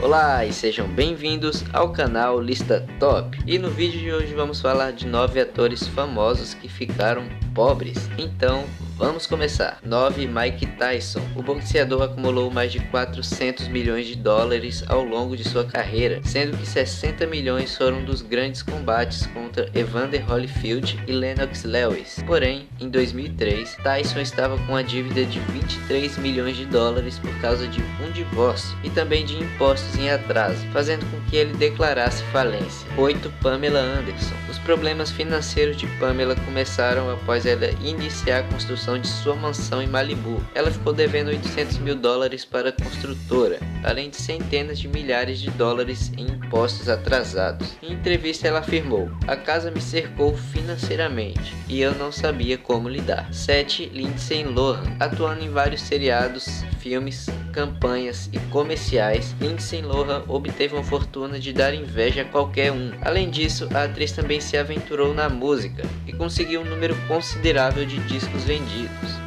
Olá e sejam bem-vindos ao canal Lista Top. E no vídeo de hoje vamos falar de 9 atores famosos que ficaram pobres. Então vamos começar. 9. Mike Tyson. O boxeador acumulou mais de 400 milhões de dólares ao longo de sua carreira, sendo que 60 milhões foram dos grandes combates contra Evander Holyfield e Lennox Lewis. Porém, em 2003, Tyson estava com a dívida de 23 milhões de dólares por causa de um divórcio e também de impostos em atraso, fazendo com que ele declarasse falência. 8. Pamela Anderson. Os problemas financeiros de Pamela começaram após ela iniciar a construção de sua mansão em Malibu. Ela ficou devendo 800 mil dólares para a construtora, além de centenas de milhares de dólares em impostos atrasados. Em entrevista ela afirmou: "A casa me cercou financeiramente e eu não sabia como lidar." 7. Lindsay Lohan. Atuando em vários seriados, filmes, campanhas e comerciais, Lindsay Lohan obteve uma fortuna de dar inveja a qualquer um. Além disso, a atriz também se aventurou na música e conseguiu um número considerável de discos vendidos.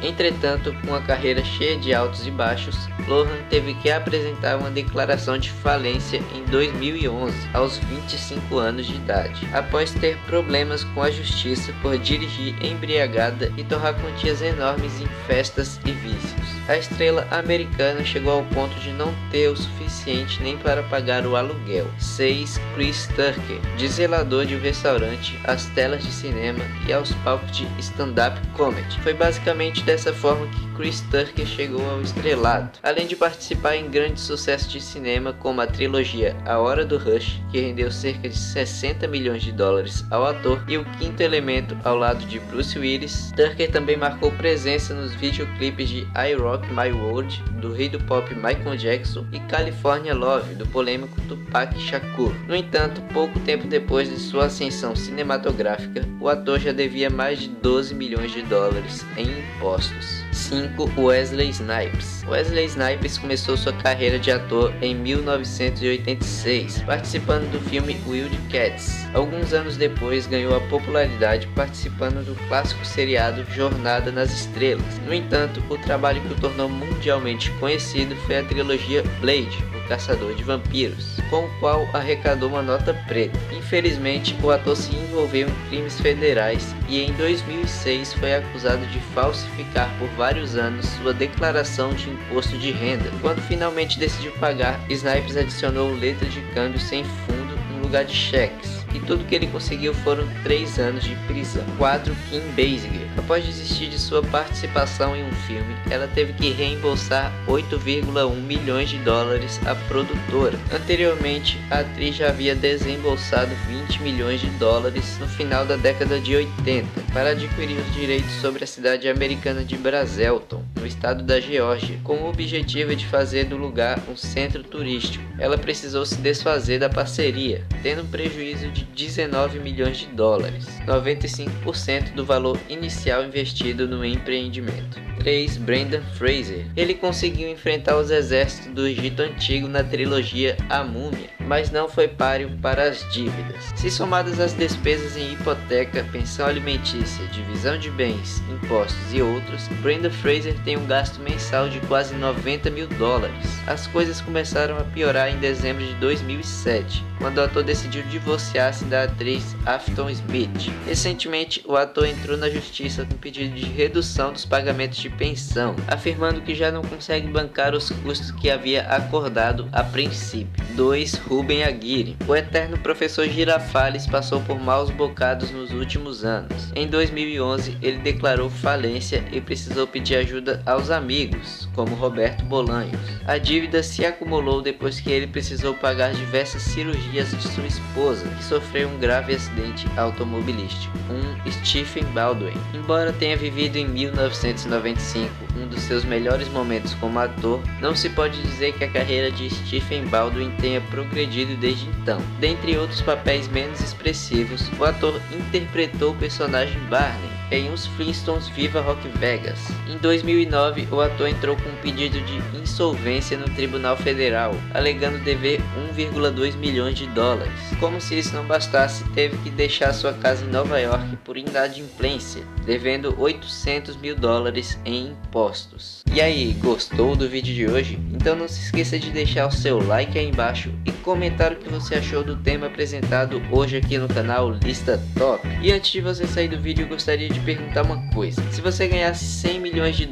Entretanto, com uma carreira cheia de altos e baixos, Lohan teve que apresentar uma declaração de falência em 2011, aos 25 anos de idade, após ter problemas com a justiça por dirigir embriagada e torrar quantias enormes em festas e vícios. A estrela americana chegou ao ponto de não ter o suficiente nem para pagar o aluguel. 6. Chris Tucker. De zelador de um restaurante às telas de cinema e aos palcos de stand-up comedy, foi basicamente dessa forma que Chris Tucker chegou ao estrelado, além de participar em grandes sucessos de cinema como a trilogia A Hora do Rush, que rendeu cerca de 60 milhões de dólares ao ator, e o Quinto Elemento ao lado de Bruce Willis. Tucker também marcou presença nos videoclipes de I Rock My World, do rei do pop Michael Jackson, e California Love, do polêmico Tupac Shakur. No entanto, pouco tempo depois de sua ascensão cinematográfica, o ator já devia mais de 12 milhões de dólares em impostos. 5. Wesley Snipes. Wesley Snipes começou sua carreira de ator em 1986, participando do filme Wildcats. Alguns anos depois, ganhou a popularidade participando do clássico seriado Jornada nas Estrelas. No entanto, o trabalho que o tornou mundialmente conhecido foi a trilogia Blade, o Caçador de Vampiros, com o qual arrecadou uma nota preta. Infelizmente, o ator se envolveu em crimes federais e em 2006 foi acusado de falsificar por vários anos sua declaração de imposto de renda. Quando finalmente decidiu pagar, Snipes adicionou letra de câmbio sem fundo no lugar de cheques, e tudo que ele conseguiu foram 3 anos de prisão. 4. Kim Basinger. Após desistir de sua participação em um filme, ela teve que reembolsar 8,1 milhões de dólares à produtora. Anteriormente, a atriz já havia desembolsado 20 milhões de dólares no final da década de 80 para adquirir os direitos sobre a cidade americana de Braselton, no estado da Geórgia, com o objetivo de fazer do lugar um centro turístico. Ela precisou se desfazer da parceria, tendo um prejuízo de 19 milhões de dólares, 95% do valor inicial investido no empreendimento. 3. Brendan Fraser. Ele conseguiu enfrentar os exércitos do Egito Antigo na trilogia A Múmia, mas não foi páreo para as dívidas. Se somadas as despesas em hipoteca, pensão alimentícia, divisão de bens, impostos e outros, Brendan Fraser tem um gasto mensal de quase 90 mil dólares. As coisas começaram a piorar em dezembro de 2007, quando o ator decidiu divorciar-se da atriz Afton Smith. Recentemente, o ator entrou na justiça com pedido de redução dos pagamentos de pensão, afirmando que já não consegue bancar os custos que havia acordado a princípio. 2. Ruben Aguirre. O eterno professor Girafales passou por maus bocados nos últimos anos. Em 2011, ele declarou falência e precisou pedir ajuda aos amigos, como Roberto Bolanhos. A dívida se acumulou depois que ele precisou pagar diversas cirurgias de sua esposa, que sofreu um grave acidente automobilístico. 1. Stephen Baldwin. Embora tenha vivido em 1995 um dos seus melhores momentos como ator, não se pode dizer que a carreira de Stephen Baldwin tenha progredido desde então. Dentre outros papéis menos expressivos, o ator interpretou o personagem Barney em os Flintstones Viva Rock Vegas. Em 2009, o ator entrou com um pedido de insolvência no Tribunal Federal, alegando dever 1,2 milhões de dólares. Como se isso não bastasse, teve que deixar sua casa em Nova York por inadimplência, devendo 800 mil dólares em impostos. E aí, gostou do vídeo de hoje? Então não se esqueça de deixar o seu like aí embaixo e comentar o que você achou do tema apresentado hoje aqui no canal Lista Top. E antes de você sair do vídeo, eu gostaria de perguntar uma coisa. Se você ganhasse US$100 milhões,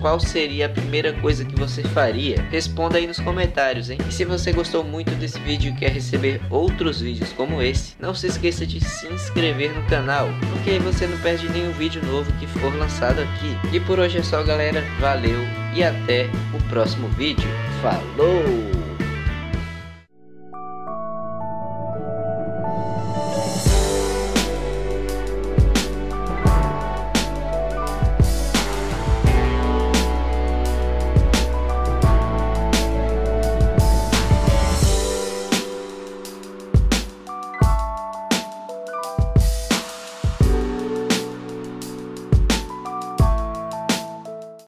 qual seria a primeira coisa que você faria? Responda aí nos comentários, hein? E se você gostou muito desse vídeo e quer receber outros vídeos como esse, não se esqueça de se inscrever no canal, porque aí você não perde nenhum vídeo novo que for lançado aqui. E por hoje é só, galera. Valeu e até o próximo vídeo. Falou!